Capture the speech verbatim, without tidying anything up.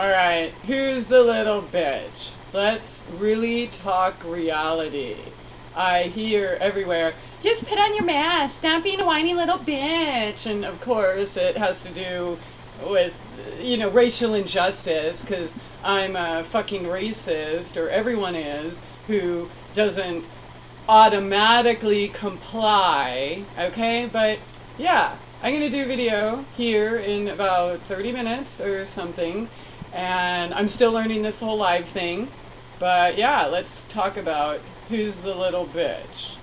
Alright, who's the little bitch? Let's really talk reality. I hear everywhere, just put on your mask, stop being a whiny little bitch. And of course it has to do with, you know, racial injustice, because I'm a fucking racist, or everyone is, who doesn't automatically comply, okay? But yeah, I'm gonna do a video here in about thirty minutes or something, and I'm still learning this whole live thing, but yeah, let's talk about who's the little bitch.